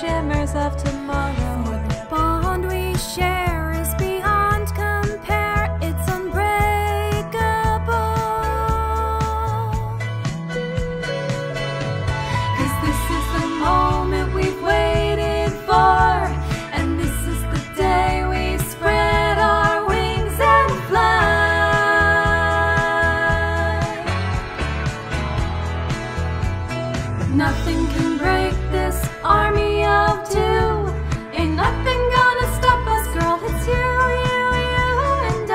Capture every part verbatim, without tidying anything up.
shimmers of tomorrow. For the bond we share is beyond compare. It's unbreakable. Cause this is the moment we've waited for, and this is the day we spread our wings and fly. Nothing can break this army of two. Ain't nothing gonna stop us, girl. It's you, you, you, and I.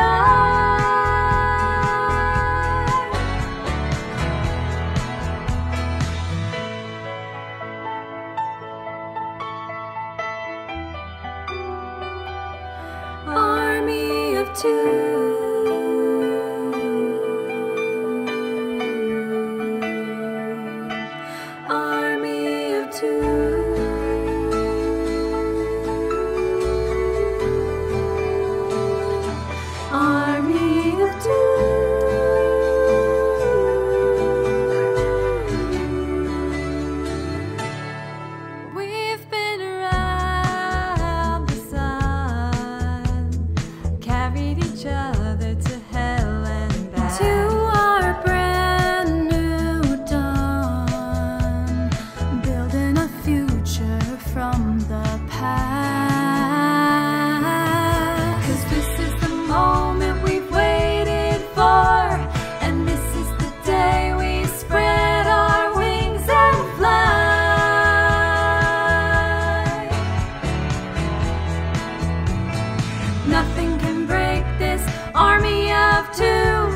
Army of two. Nothing can break this army of two.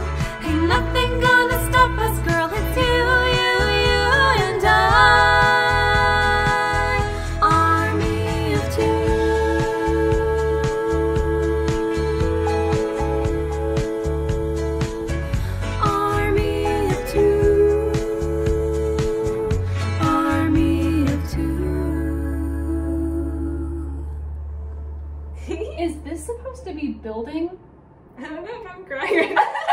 Ain't nothing gonna stop us, girl. It's you, you, you, and I. Army of two. Army of two. Army of two. Is this supposed to be building? I don't know if I'm crying right now.